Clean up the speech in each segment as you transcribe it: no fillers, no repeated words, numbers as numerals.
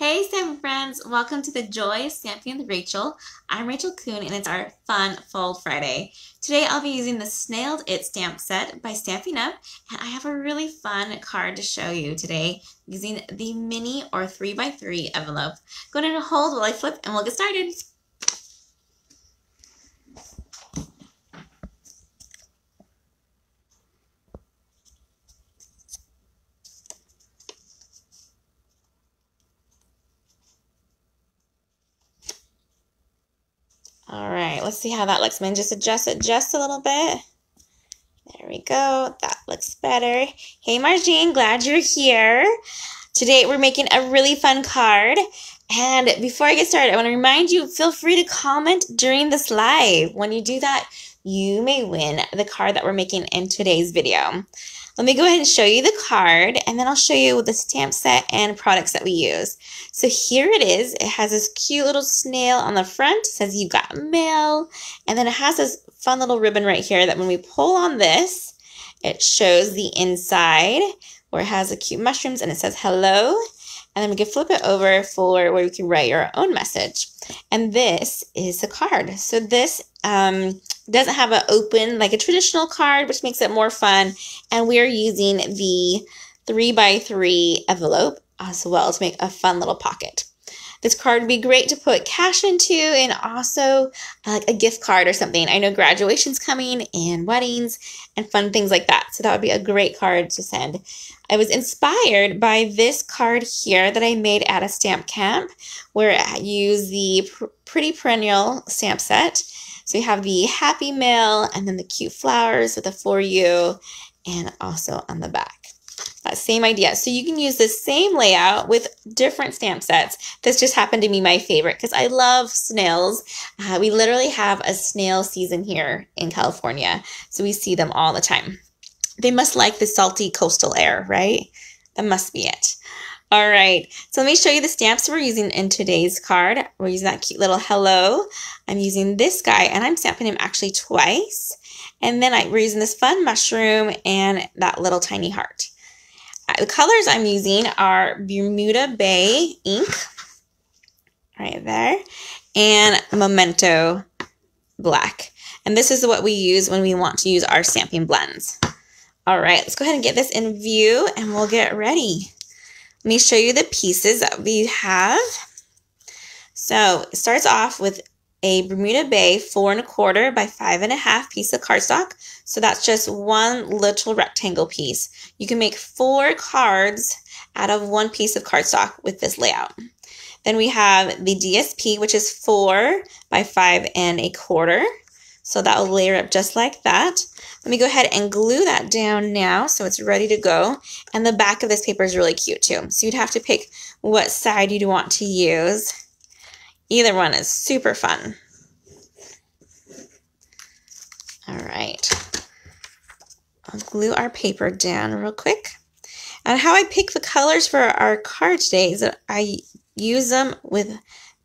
Hey stamping friends, welcome to the Joy of Stamping with Rachel. I'm Rachel Coon and it's our Fun Fold Friday. Today I'll be using the Snailed It stamp set by Stampin' Up, and I have a really fun card to show you today using the mini or 3x3 envelope. Go ahead and hold while I flip and we'll get started. All right, let's see how that looks. Man, just adjust it just a little bit. There we go. That looks better. Hey, Marjean, glad you're here. Today, we're making a really fun card. And before I get started, I want to remind you, feel free to comment during this live. When you do that, you may win the card that we're making in today's video. Let me go ahead and show you the card, and then I'll show you the stamp set and products that we use. So here it is. It has this cute little snail on the front. It says, "You got mail." And then it has this fun little ribbon right here that when we pull on this, it shows the inside where it has the cute mushrooms, and it says, "Hello." And then we can flip it over for where you can write your own message. And this is the card. So this doesn't have an open like a traditional card, which makes it more fun. And we are using the 3x3 envelope as well to make a fun little pocket. This card would be great to put cash into, and also like a gift card or something. I know graduation's coming and weddings and fun things like that. So that would be a great card to send. I was inspired by this card here that I made at a stamp camp where I use the Pretty Perennial stamp set. So we have the happy mail and then the cute flowers with a "for you" and also on the back. That same idea. So you can use the same layout with different stamp sets. This just happened to be my favorite because I love snails. We literally have a snail season here in California. So we see them all the time. They must like the salty coastal air, right? That must be it. All right, so let me show you the stamps we're using in today's card. We're using that cute little "hello." I'm using this guy, and I'm stamping him actually twice. And then we're using this fun mushroom and that little tiny heart. The colors I'm using are Bermuda Bay ink, right there, and Memento Black. And this is what we use when we want to use our stamping blends. All right, let's go ahead and get this in view, and we'll get ready. Let me show you the pieces that we have. So it starts off with a Bermuda Bay 4 1/4 by 5 1/2 piece of cardstock. So that's just one little rectangle piece. You can make 4 cards out of one piece of cardstock with this layout. Then we have the DSP, which is 4 by 5 1/4. So that will layer up just like that. Let me go ahead and glue that down now so it's ready to go. And the back of this paper is really cute too. So you'd have to pick what side you'd want to use. Either one is super fun. All right. I'll glue our paper down real quick. And how I pick the colors for our card today is that I use them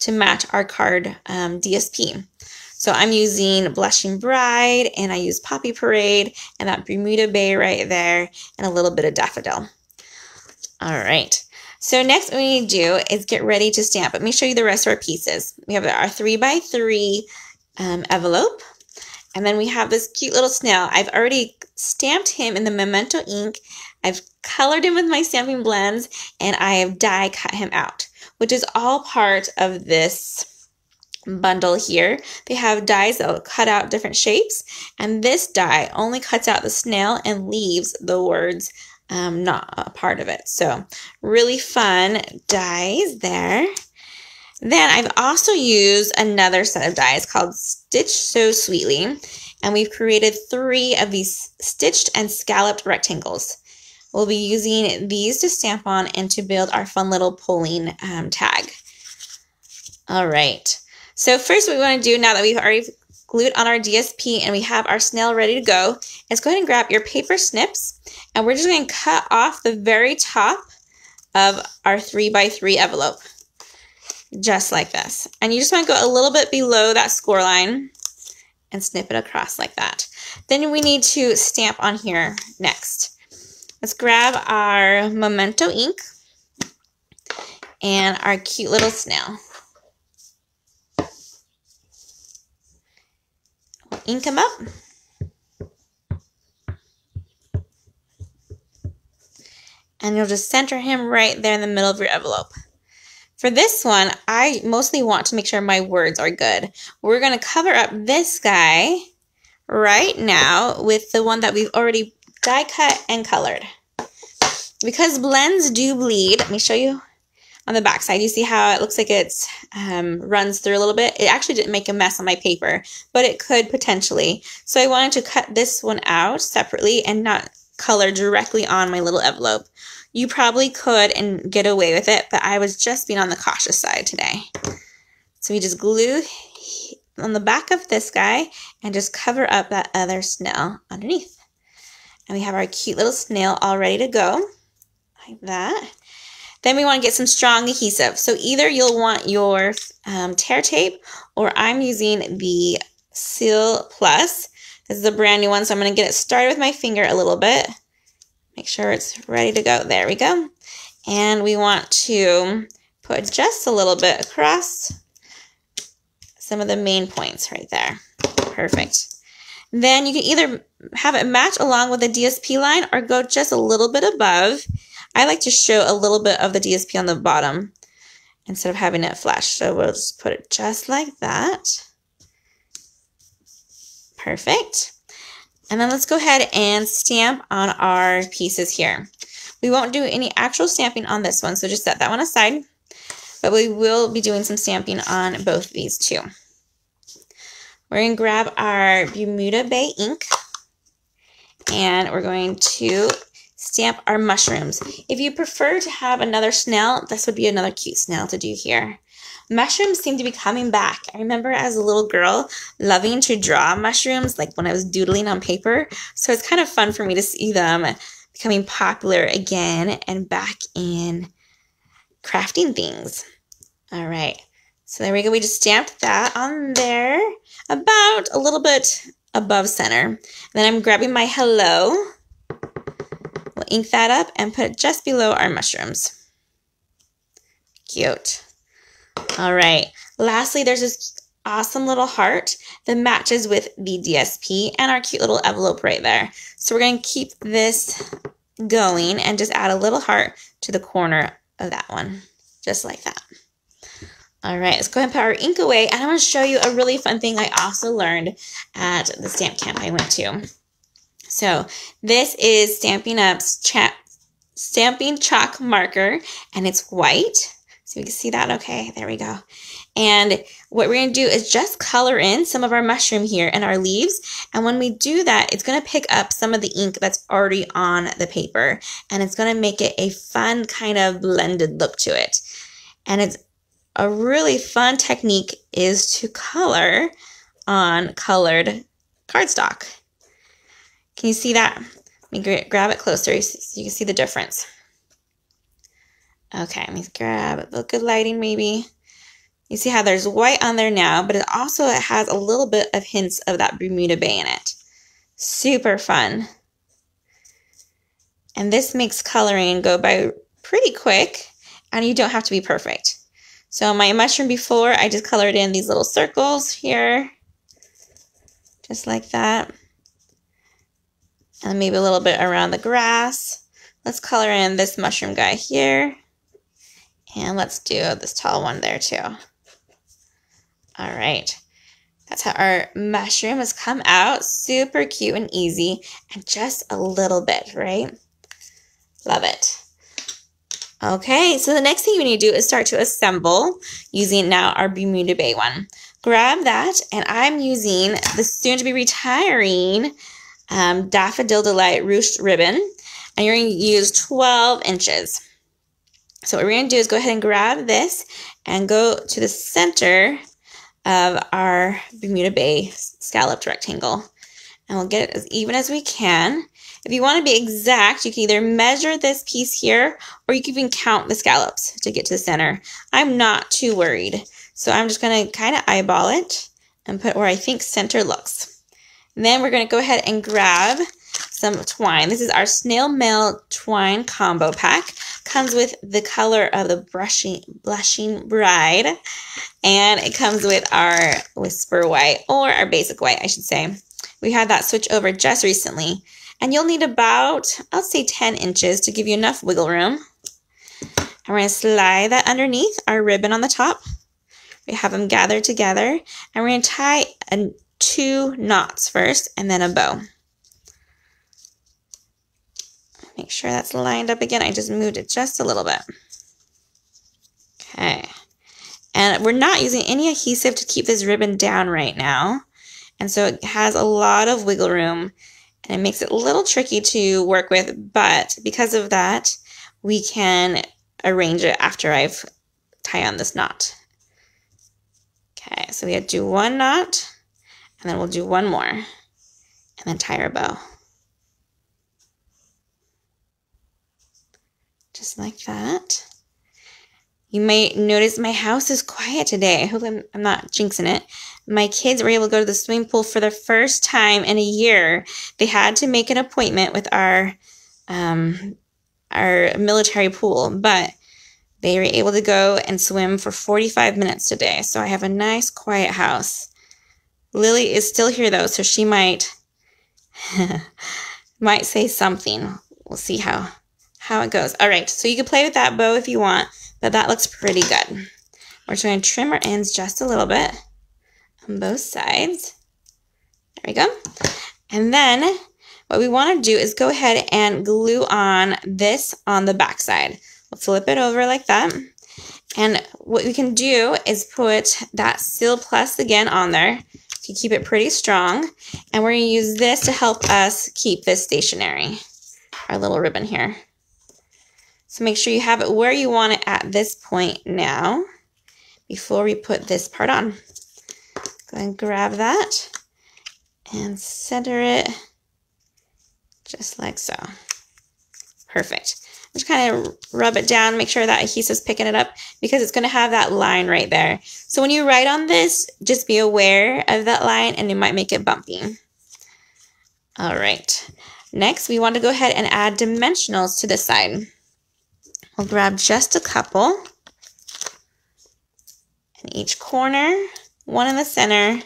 to match our card DSP. So I'm using Blushing Bride, and I use Poppy Parade, and that Bermuda Bay right there, and a little bit of Daffodil. All right. So next what we need to do is get ready to stamp. Let me show you the rest of our pieces. We have our 3x3 envelope, and then we have this cute little snail. I've already stamped him in the Memento ink. I've colored him with my stamping blends, and I have die cut him out, which is all part of this bundle here. They have dies that will cut out different shapes, and this die only cuts out the snail and leaves the words not a part of it. So really fun dies there. Then I've also used another set of dies called Stitch So Sweetly, and we've created 3 of these stitched and scalloped rectangles. We'll be using these to stamp on and to build our fun little pulling tag. All right. So first what we want to do, now that we've already glued on our DSP and we have our snail ready to go, is go ahead and grab your paper snips, and we're just going to cut off the very top of our 3x3 envelope, just like this. And you just want to go a little bit below that score line and snip it across like that. Then we need to stamp on here next. Let's grab our Memento ink, and our cute little snail. We'll ink them up. And you'll just center him right there in the middle of your envelope. For this one, I mostly want to make sure my words are good. We're going to cover up this guy right now with the one that we've already die cut and colored. Because blends do bleed, let me show you on the back side. You see how it looks like it runs through a little bit? It actually didn't make a mess on my paper, but it could potentially. So I wanted to cut this one out separately and not color directly on my little envelope. You probably could and get away with it, but I was just being on the cautious side today. So we just glue on the back of this guy and just cover up that other snail underneath. And we have our cute little snail all ready to go, like that. Then we want to get some strong adhesive. So either you'll want your tear tape, or I'm using the Seal Plus. This is a brand new one, so I'm going to get it started with my finger a little bit. Make sure it's ready to go. There we go. And we want to put just a little bit across some of the main points right there. Perfect. Then you can either have it match along with the DSP line or go just a little bit above. I like to show a little bit of the DSP on the bottom instead of having it flash. So we'll just put it just like that. Perfect. And then let's go ahead and stamp on our pieces here. We won't do any actual stamping on this one, so just set that one aside. But we will be doing some stamping on both of these too. We're going to grab our Bermuda Bay ink, and we're going to stamp our mushrooms. If you prefer to have another snail, this would be another cute snail to do here. Mushrooms seem to be coming back. I remember as a little girl loving to draw mushrooms, like when I was doodling on paper. So it's kind of fun for me to see them becoming popular again and back in crafting things. All right. So there we go. We just stamped that on there about a little bit above center. And then I'm grabbing my hello. We'll ink that up and put it just below our mushrooms. Cute. All right. Lastly, there's this awesome little heart that matches with the DSP and our cute little envelope right there. So we're going to keep this going and just add a little heart to the corner of that one, just like that. All right, let's go ahead and put our ink away. And I'm going to show you a really fun thing I also learned at the stamp camp I went to. So this is Stampin' Up's stamping chalk marker, and it's white. So we can see that. Okay, there we go. And what we're going to do is just color in some of our mushroom here and our leaves. And when we do that, it's going to pick up some of the ink that's already on the paper. And it's going to make it a fun kind of blended look to it. And it's a really fun technique is to color on colored cardstock. Can you see that? Let me grab it closer so you can see the difference. Okay, let me grab a good lighting maybe. You see how there's white on there now, but it also has a little bit of hints of that Bermuda Bay in it. Super fun. And this makes coloring go by pretty quick, and you don't have to be perfect. So my mushroom before, I just colored in these little circles here, just like that. And maybe a little bit around the grass. Let's color in this mushroom guy here. And let's do this tall one there too. All right. That's how our mushroom has come out. Super cute and easy. And just a little bit, right? Love it. Okay, so the next thing we need to do is start to assemble using now our Bermuda Bay one. Grab that, and I'm using the soon-to-be-retiring Daffodil Delight Ruched ribbon. And you're going to use 12 inches. So what we're going to do is go ahead and grab this and go to the center of our Bermuda Bay scalloped rectangle. And we'll get it as even as we can. If you want to be exact, you can either measure this piece here or you can even count the scallops to get to the center. I'm not too worried. So I'm just going to kind of eyeball it and put where I think center looks. And then we're going to go ahead and grab some twine. This is our snail mail twine combo pack. Comes with the color of the Blushing Bride, and it comes with our whisper white, or our basic white, I should say. We had that switch over just recently, and you'll need about, I'll say 10 inches to give you enough wiggle room. And we're going to slide that underneath our ribbon on the top. We have them gathered together, and we're going to tie two knots first and then a bow. Make sure that's lined up again. I just moved it just a little bit. Okay. And we're not using any adhesive to keep this ribbon down right now. And so it has a lot of wiggle room, and it makes it a little tricky to work with, but because of that, we can arrange it after I've tied on this knot. Okay, so we have to do one knot, and then we'll do one more, and then tie our bow. Just like that. You might notice my house is quiet today. I hope I'm not jinxing it. My kids were able to go to the swimming pool for the first time in a year. They had to make an appointment with our military pool, but they were able to go and swim for 45 minutes today. So I have a nice quiet house. Lily is still here though, so she might say something. We'll see how it goes. All right, so you can play with that bow if you want, but that looks pretty good. We're just going to trim our ends just a little bit on both sides. There we go. And then what we want to do is go ahead and glue on this on the back side. We'll flip it over like that. And what we can do is put that Seal Plus again on there to keep it pretty strong. And we're going to use this to help us keep this stationary, our little ribbon here. So make sure you have it where you want it at this point now before we put this part on. Go ahead and grab that and center it just like so. Perfect. Just kind of rub it down, make sure that adhesive's picking it up because it's going to have that line right there. So when you write on this, just be aware of that line and it might make it bumpy. All right. Next, we want to go ahead and add dimensionals to this side. We'll grab just a couple in each corner, one in the center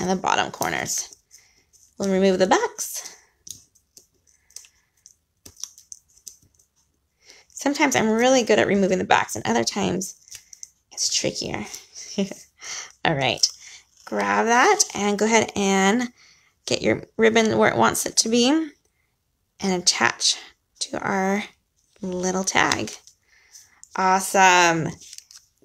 and the bottom corners. We'll remove the backs. Sometimes I'm really good at removing the backs and other times it's trickier. All right, grab that and go ahead and get your ribbon where it wants it to be and attach to our little tag. Awesome.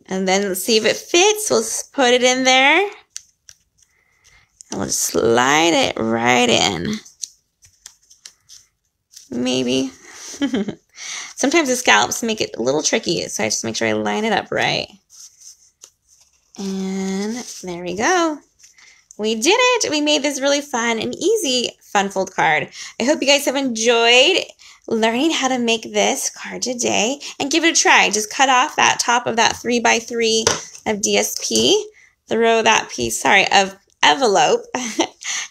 And then let's see if it fits. We'll put it in there and we'll just slide it right in. Maybe. Sometimes the scallops make it a little tricky, so I just make sure I line it up right. And there we go. We did it. We made this really fun and easy fun fold card. I hope you guys have enjoyed learning how to make this card today, and give it a try. Just cut off that top of that 3x3 of DSP, throw that piece, of envelope,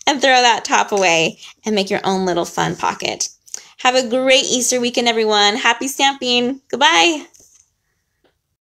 and throw that top away and make your own little fun pocket. Have a great Easter weekend, everyone. Happy stamping. Goodbye.